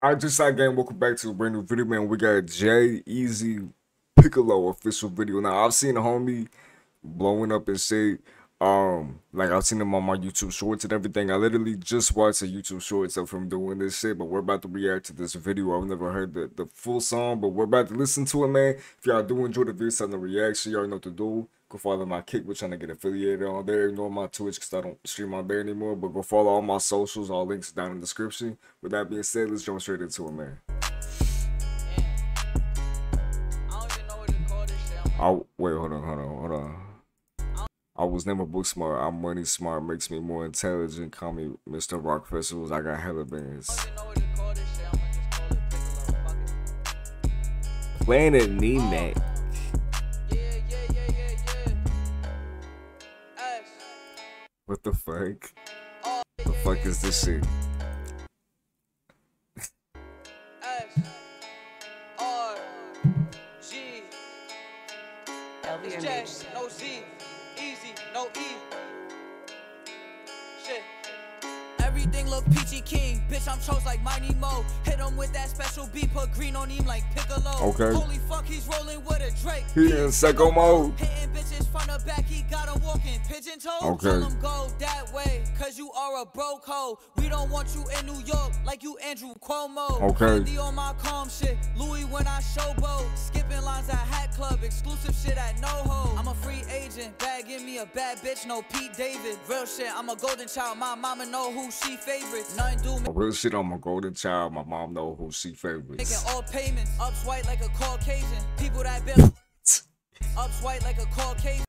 I just like gang, welcome back to a brand new video, man. We got Jay Eazy Piccolo official video. Now I've seen the homie blowing up and shit. Like I've seen him on my YouTube shorts and everything. I literally just watched a YouTube shorts of him doing this shit, but we're about to react to this video. I've never heard the full song, but we're about to listen to it, man. If y'all do enjoy the video and the reaction, y'all know what to do. Go follow my Kick. We're trying to get affiliated on there. Ignore my Twitch because I don't stream on there anymore. But go follow all my socials. All links down in the description. With that being said, let's jump straight into it, man. Oh, wait, hold on. I was never book smart. I'm money smart. Makes me more intelligent. Call me Mr. Rock Festivals. I got hella bands. Playing a knee neck. What the fuck? The fuck is this shit? J, no Z, easy, no E. Shit. Everything look peachy keen. Bitch, I'm chose like Mighty Mo. Hit him with that special beat, put green on him like Piccolo. Okay. Holy fuck, he's rolling with a Drake. He in psycho mode. Hitting bitches front to back, he got a walking pigeon toe. Okay. Tell him go that way, cause you are a broke hoe. We don't want you in New York like you Andrew Cuomo. Okay. Andy on my calm shit, Louis when I showboat. Skipping lines at Hat Club, exclusive shit at No-Ho. I'm a free agent, bad give me a bad bitch, no Pete David. Real shit, I'm a golden child, my mama know who she favorites. Nothing do me. Real shit, I'm a golden child, my mom know who she favorites. Making all payments, ups white like a Caucasian. People that been ups white like a Caucasian.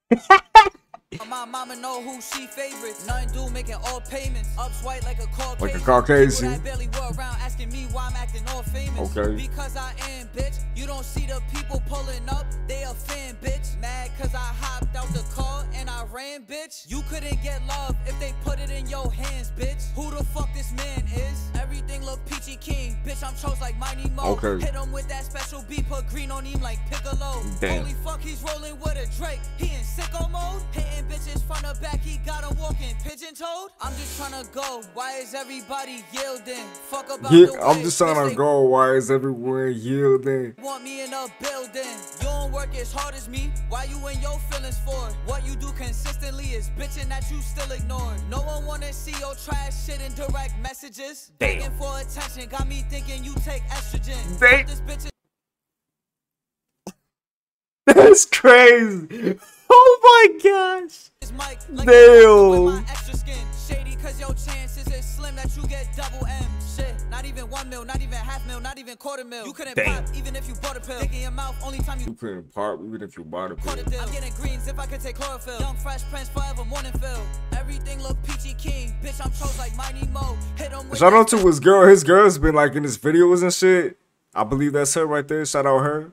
My mama know who she favorites. Nothing do making all payments. Ups white like a Caucasian. People that barely were around asking me why I'm acting all famous. Okay. Because I am, bitch. You don't see the people pulling up. They offend, bitch. Mad cause I hopped out the car and I ran, bitch. You couldn't get love if they put it in your hands, bitch. Who the fuck this man is? Everything look peachy keen. Bitch, I'm chose like Mighty Mo. Okay. Hit him with that special beat, put green on him like Piccolo. Damn. Holy fuck, he's rolling with a Drake. He in sicko mode. Hitting bitches front to back, he got a walking pigeon-toed. I'm just trying to go. Why is everybody yielding? Fuck about the way. I'm just trying to go. Why is everyone yielding? Want me in a building. You don't work as hard as me. Why you in your feelings for? What you do consistently is bitching that you still ignore. No one want to see your trash shit in direct messages. Begging for attention. Got me thinking you take estrogen. That's crazy. Oh my gosh. Damn. Shady cause your chances is slim that you get double M. Shit. Not even 1 mil, not even half mil, not even quarter mil. You couldn't pop even if you bought a pill. Taking your mouth only time you couldn't pop even if you bought a pill. I'm getting greens if I could take chlorophyll. Young fresh prince forever morning fill. Everything look peachy keen. Bitch, I'm chose like Mighty Mo. Hit him with. Shout out to his girl. His girl's been like in his videos and shit. I believe that's her right there. Shout out her.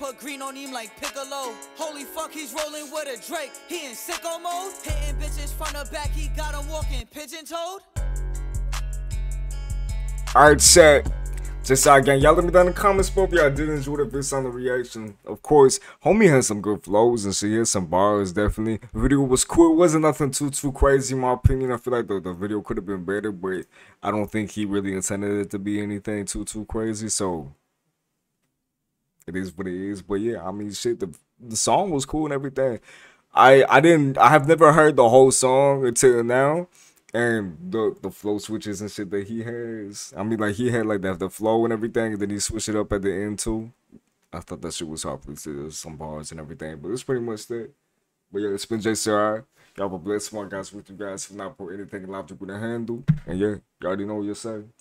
Put green on him like Piccolo. Holy fuck, he's rolling with a Drake. He in sicko mode. Hitting bitches front to back, he got him walking pigeon-toed. Alright, chat. Just out gang. Y'all let me down in the comments below if y'all did enjoy the video on the reaction. Of course, homie has some good flows and she has some bars, definitely. The video was cool. It wasn't nothing too crazy in my opinion. I feel like the video could have been better, but I don't think he really intended it to be anything too crazy, so it is what it is. But yeah, I mean shit, the song was cool and everything. I have never heard the whole song until now, and the flow switches and shit that he has. I mean, like he had like the flow and everything, and then he switched it up at the end too. I thought that shit was hard. There's some bars and everything, but it's pretty much that. But yeah, it's been JCRI. Y'all have a blessed one, guys. With you guys, if not, put anything in life you couldn't handle. And yeah, you already know what you're saying.